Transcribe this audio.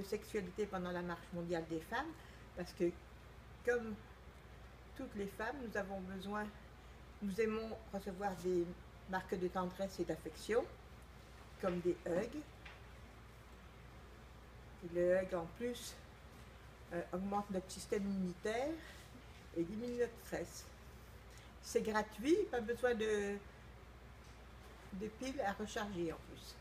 de sexualité pendant la marche mondiale des femmes, parce que comme toutes les femmes, nous avons besoin, nous aimons recevoir des marques de tendresse et d'affection, comme des hugs. Et le hug en plus augmente notre système immunitaire et diminue notre stress. C'est gratuit, pas besoin de piles à recharger en plus.